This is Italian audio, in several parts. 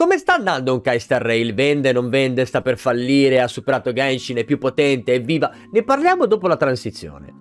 Come sta andando Honkai Star Rail? Vende, non vende, sta per fallire, ha superato Genshin, è più potente, è viva? Ne parliamo dopo la transizione.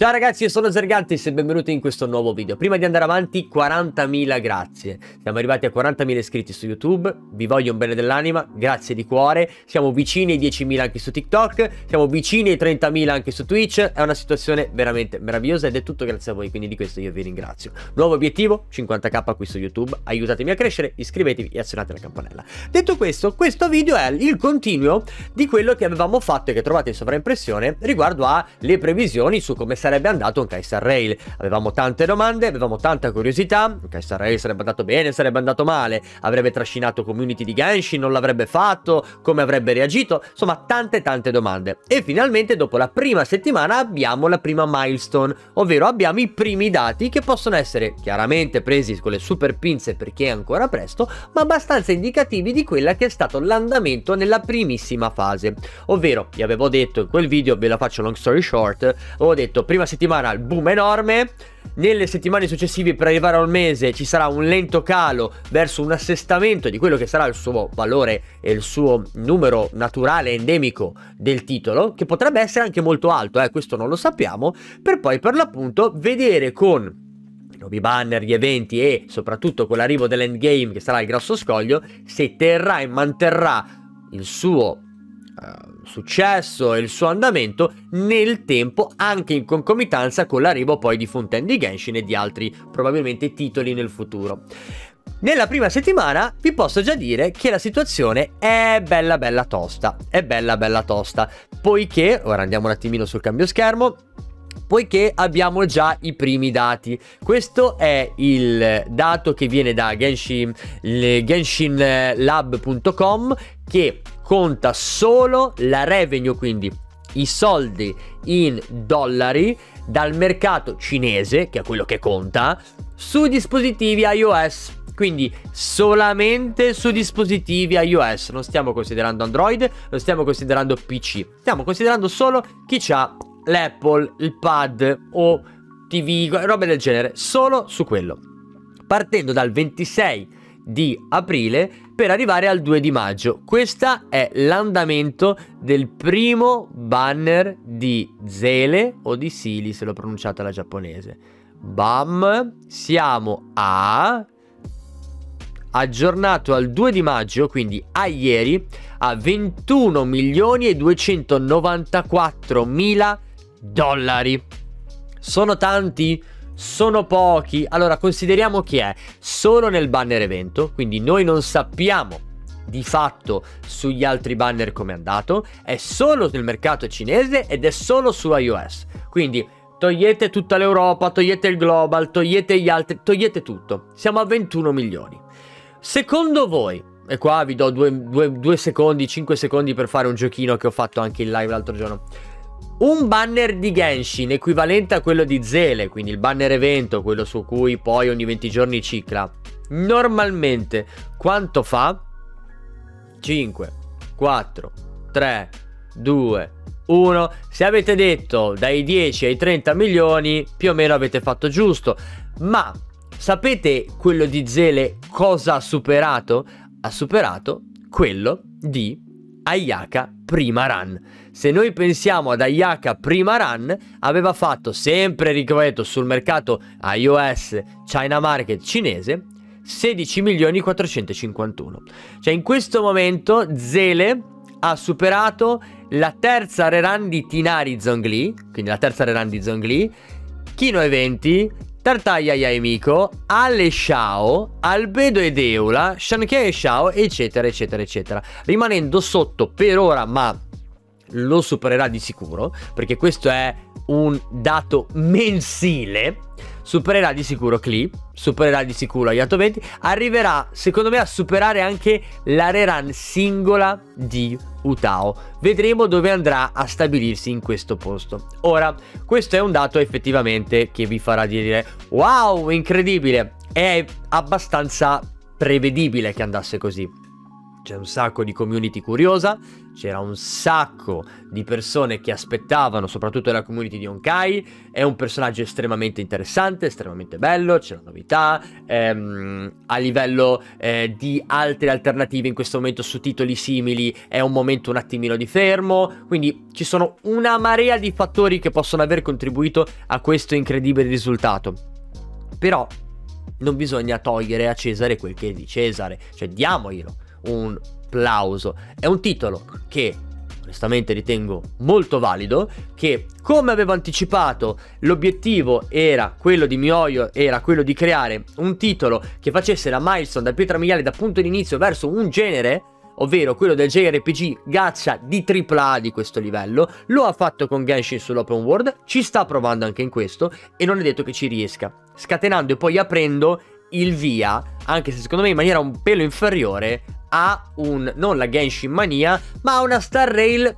Ciao ragazzi, io sono Zergantis e benvenuti in questo nuovo video. Prima di andare avanti, 40.000 grazie. Siamo arrivati a 40.000 iscritti su YouTube, vi voglio un bene dell'anima, grazie di cuore. Siamo vicini ai 10.000 anche su TikTok, siamo vicini ai 30.000 anche su Twitch. È una situazione veramente meravigliosa ed è tutto grazie a voi, quindi di questo io vi ringrazio. Nuovo obiettivo, 50k qui su YouTube, aiutatemi a crescere, iscrivetevi e azionate la campanella. Detto questo, questo video è il continuo di quello che avevamo fatto e che trovate in sovraimpressione riguardo alle previsioni su come sarà andato Honkai Star Rail. Avevamo tante domande, avevamo tanta curiosità. Honkai Star Rail sarebbe andato bene, sarebbe andato male, avrebbe trascinato community di Genshin, non l'avrebbe fatto, come avrebbe reagito, insomma tante domande. E finalmente dopo la prima settimana abbiamo la prima milestone, ovvero abbiamo i primi dati che possono essere chiaramente presi con le super pinze perché è ancora presto, ma abbastanza indicativi di quella che è stato l'andamento nella primissima fase. Ovvero, vi avevo detto in quel video, ve la faccio long story short, avevo detto prima settimana il boom enorme, nelle settimane successive per arrivare al mese ci sarà un lento calo verso un assestamento di quello che sarà il suo valore e il suo numero naturale endemico del titolo, che potrebbe essere anche molto alto, questo non lo sappiamo, per poi per l'appunto vedere con nuovi banner, gli eventi e soprattutto con l'arrivo dell'endgame che sarà il grosso scoglio se terrà e manterrà il suo successo e il suo andamento nel tempo, anche in concomitanza con l'arrivo poi di Fontaine di Genshin e di altri probabilmente titoli nel futuro. Nella prima settimana vi posso già dire che la situazione è bella tosta, è bella tosta, poiché, ora andiamo un attimino sul cambio schermo, poiché abbiamo già i primi dati. Questo è il dato che viene da Genshinlab.com, che conta solo la revenue, quindi i soldi in dollari dal mercato cinese, che è quello che conta, su dispositivi iOS. Quindi solamente su dispositivi iOS, non stiamo considerando Android, non stiamo considerando PC, stiamo considerando solo chi ha l'Apple, il Pad o TV, robe del genere, solo su quello. Partendo dal 26 di aprile per arrivare al 2 di maggio. Questo è l'andamento del primo banner di Seele o di Seele, se l'ho pronunciata alla giapponese. Bam, siamo a aggiornato al 2 di maggio, quindi a ieri, a 21.294.000 dollari. Sono tanti? Sono pochi? Allora consideriamo che è solo nel banner evento, quindi noi non sappiamo di fatto sugli altri banner com'è andato, è solo nel mercato cinese ed è solo su iOS, quindi togliete tutta l'Europa, togliete il global, togliete gli altri, togliete tutto, siamo a 21 milioni. Secondo voi, e qua vi do 5 secondi per fare un giochino che ho fatto anche in live l'altro giorno, un banner di Genshin equivalente a quello di Seele, quindi il banner evento, quello su cui poi ogni 20 giorni cicla, normalmente quanto fa? 5, 4, 3, 2, 1. Se avete detto dai 10 ai 30 milioni, più o meno avete fatto giusto. Ma sapete quello di Seele cosa ha superato? Ha superato quello di Ayaka prima run. Se noi pensiamo ad Ayaka prima run, aveva fatto, sempre ripeto, sul mercato iOS China Market cinese, 16.451. Cioè in questo momento Seele ha superato la terza rerun di Tinari Zhongli, quindi la terza rerun di Zhongli, Kino Eventi, Tartagliaia Yae Miko, Ale Shao, Albedo ed Eula, Shankia e Shao, eccetera eccetera eccetera, rimanendo sotto per ora, ma lo supererà di sicuro, perché questo è un dato mensile. Supererà di sicuro Klee, supererà di sicuro Yato 20, arriverà secondo me a superare anche la rerun singola di Hu Tao. Vedremo dove andrà a stabilirsi in questo posto. Ora, questo è un dato effettivamente che vi farà dire wow, incredibile, è abbastanza prevedibile che andasse così. c'è un sacco di community curiosa, c'era un sacco di persone che aspettavano, soprattutto la community di Honkai. È un personaggio estremamente interessante, estremamente bello, c'è una novità, a livello di altre alternative in questo momento su titoli simili è un momento un attimino di fermo, quindi ci sono una marea di fattori che possono aver contribuito a questo incredibile risultato. Però non bisogna togliere a Cesare quel che è di Cesare, cioè diamoglielo un applauso. È un titolo che onestamente ritengo molto valido, che come avevo anticipato l'obiettivo era quello di Miyoyo, era quello di creare un titolo che facesse la milestone da pietra miliare, da punto d'inizio verso un genere, ovvero quello del JRPG gacha di AAA di questo livello. Lo ha fatto con Genshin sull'open world, ci sta provando anche in questo e non è detto che ci riesca, scatenando e poi aprendo il via, anche se secondo me in maniera un pelo inferiore, a un, non la Genshin Mania, ma a una Star Rail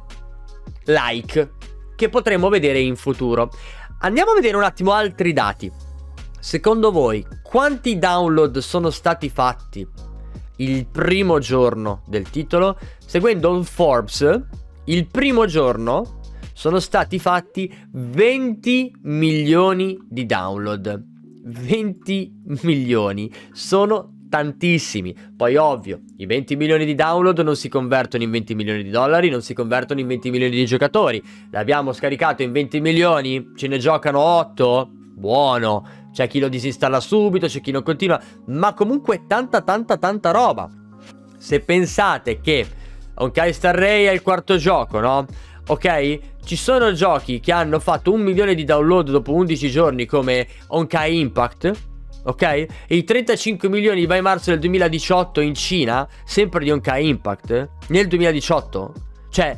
like che potremo vedere in futuro. Andiamo a vedere un attimo altri dati. Secondo voi quanti download sono stati fatti il primo giorno del titolo? Seguendo un Forbes, il primo giorno sono stati fatti 20 milioni di download. 20 milioni sono tantissimi. Poi ovvio, i 20 milioni di download non si convertono in 20 milioni di dollari, non si convertono in 20 milioni di giocatori. L'abbiamo scaricato in 20 milioni, ce ne giocano 8? Buono, c'è chi lo disinstalla subito, c'è chi non continua, ma comunque tanta roba. Se pensate che Honkai Star Rail è il quarto gioco, no? Ok? Ci sono giochi che hanno fatto 1 milione di download dopo 11 giorni come Honkai Impact, ok? E i 35 milioni by marzo del 2018 in Cina, sempre di Honkai Impact, nel 2018. Cioè,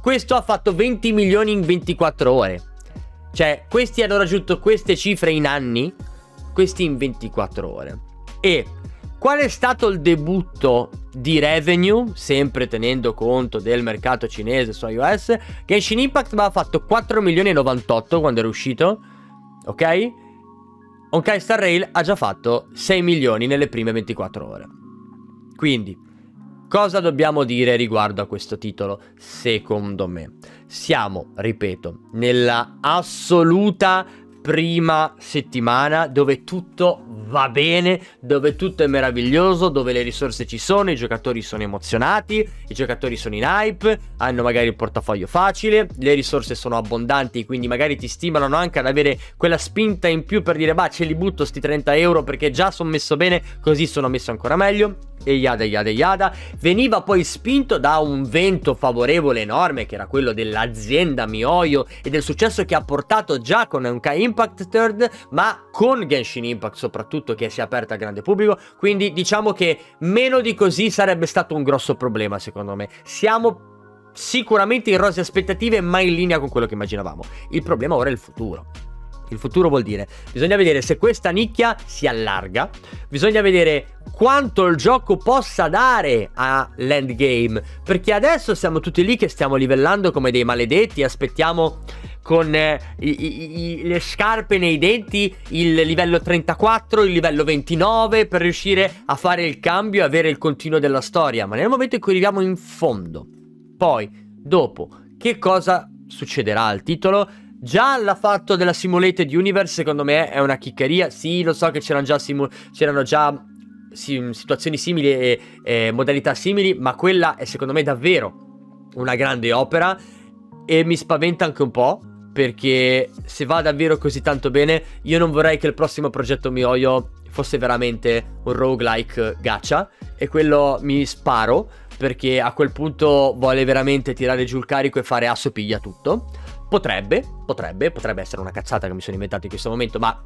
questo ha fatto 20 milioni in 24 ore. Cioè, questi hanno raggiunto queste cifre in anni, questi in 24 ore. E qual è stato il debutto di revenue, sempre tenendo conto del mercato cinese su iOS? Genshin Impact aveva fatto 4 milioni e 98 quando era uscito, ok? Honkai Star Rail ha già fatto 6 milioni nelle prime 24 ore. Quindi, cosa dobbiamo dire riguardo a questo titolo? Secondo me siamo, ripeto, nella assoluta prima settimana dove tutto va bene, dove tutto è meraviglioso, dove le risorse ci sono, i giocatori sono emozionati, i giocatori sono in hype, hanno magari il portafoglio facile, le risorse sono abbondanti, quindi magari ti stimolano anche ad avere quella spinta in più per dire, bah, ce li butto sti 30 euro perché già sono messo bene, così sono messo ancora meglio, e yada. Veniva poi spinto da un vento favorevole enorme che era quello dell'azienda Miyoyo e del successo che ha portato già con Honkai Impact 3rd, ma con Genshin Impact soprattutto, che si è aperta al grande pubblico. Quindi diciamo che meno di così sarebbe stato un grosso problema, secondo me. Siamo sicuramente in rose aspettative, ma in linea con quello che immaginavamo. Il problema ora è il futuro. Il futuro vuol dire, bisogna vedere se questa nicchia si allarga, bisogna vedere quanto il gioco possa dare all'endgame, perché adesso siamo tutti lì che stiamo livellando come dei maledetti, aspettiamo con le scarpe nei denti il livello 34, il livello 29 per riuscire a fare il cambio e avere il continuo della storia. Ma nel momento in cui arriviamo in fondo, poi dopo che cosa succederà al titolo? Già l'ha fatto della simulated universe, secondo me è una chiccheria. Sì, lo so che c'erano già situazioni simili e modalità simili, ma quella è secondo me davvero una grande opera e mi spaventa anche un po', perché se va davvero così tanto bene, io non vorrei che il prossimo progetto Miyoyo fosse veramente un roguelike gacha, e quello mi sparo, perché a quel punto vuole veramente tirare giù il carico e fare asso piglia tutto. Potrebbe essere una cazzata che mi sono inventato in questo momento, ma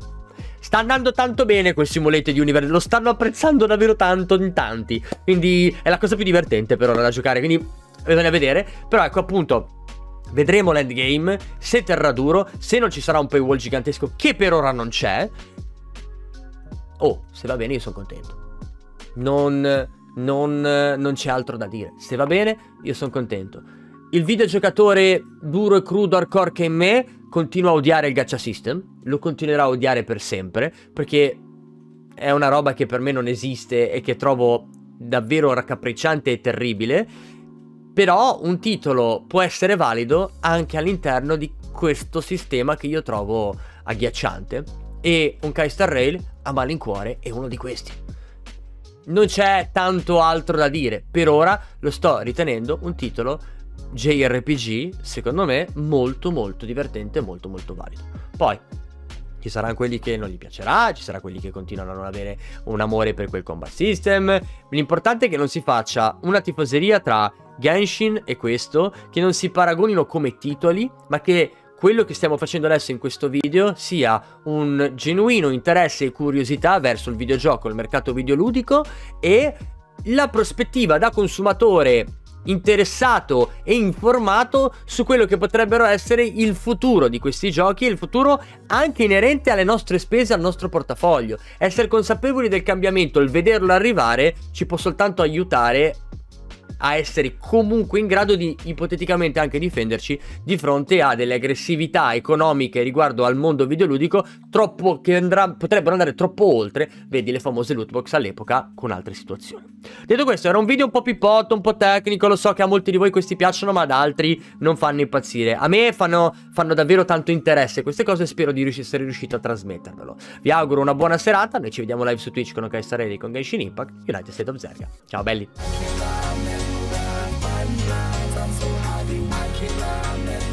sta andando tanto bene quel simulated universe, lo stanno apprezzando davvero tanto in tanti, quindi è la cosa più divertente per ora da giocare, quindi bisogna vedere. Però ecco, appunto, vedremo l'endgame, se terrà duro, se non ci sarà un paywall gigantesco che per ora non c'è. Oh, se va bene io sono contento, non c'è altro da dire. Se va bene io sono contento. Il videogiocatore duro e crudo hardcore che in me continua a odiare il gacha system, lo continuerà a odiare per sempre, perché è una roba che per me non esiste e che trovo davvero raccapricciante e terribile, però un titolo può essere valido anche all'interno di questo sistema che io trovo agghiacciante, e Honkai Star Rail a malincuore è uno di questi. Non c'è tanto altro da dire, per ora lo sto ritenendo un titolo JRPG, secondo me, molto molto divertente e molto molto valido. Poi ci saranno quelli che non gli piacerà, ci saranno quelli che continuano a non avere un amore per quel combat system. L'importante è che non si faccia una tifoseria tra Genshin e questo, che non si paragonino come titoli, ma che quello che stiamo facendo adesso in questo video sia un genuino interesse e curiosità verso il videogioco, il mercato videoludico e la prospettiva da consumatore interessato e informato su quello che potrebbero essere il futuro di questi giochi e il futuro anche inerente alle nostre spese, al nostro portafoglio. Essere consapevoli del cambiamento, il vederlo arrivare ci può soltanto aiutare a essere comunque in grado di ipoteticamente anche difenderci di fronte a delle aggressività economiche riguardo al mondo videoludico troppo, che potrebbero andare troppo oltre, vedi le famose loot box all'epoca con altre situazioni. Detto questo, era un video un po' pippotto, un po' tecnico, lo so che a molti di voi questi piacciono ma ad altri non fanno impazzire. A me fanno davvero tanto interesse queste cose e spero di essere riuscito a trasmettervelo. Vi auguro una buona serata, noi ci vediamo live su Twitch con Ok Sarelli, con Genshin Impact, United State of Zerga. Ciao belli! I'm so happy, my killer.